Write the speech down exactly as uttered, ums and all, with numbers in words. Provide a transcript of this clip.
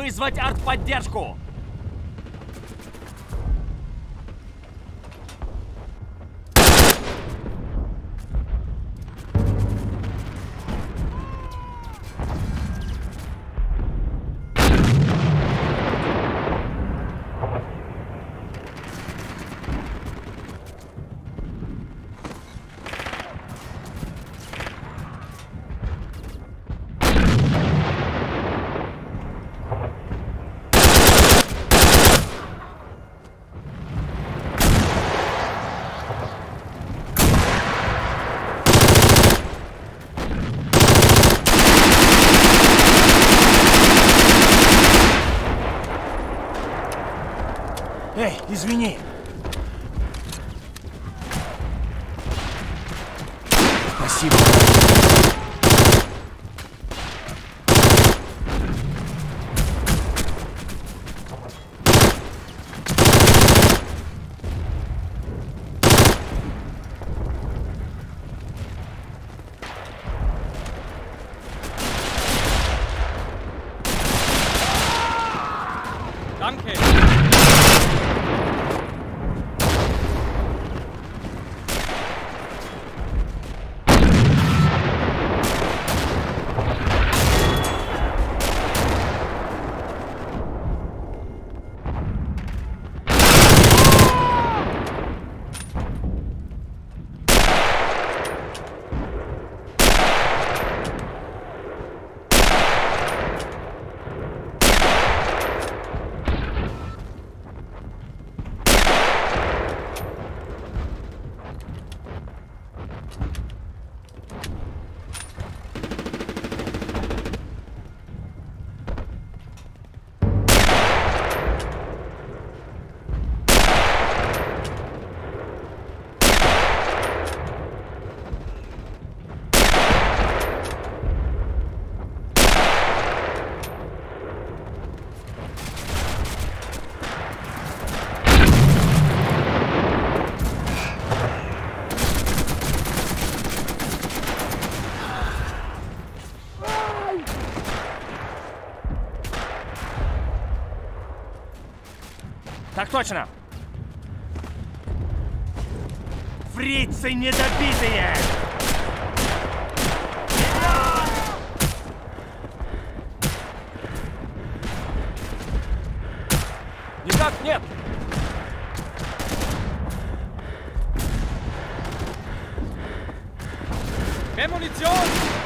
Вызвать артподдержку! Эй, извини! Спасибо. Так точно! Фрицы недобитые! Никак нет! Эмуницион!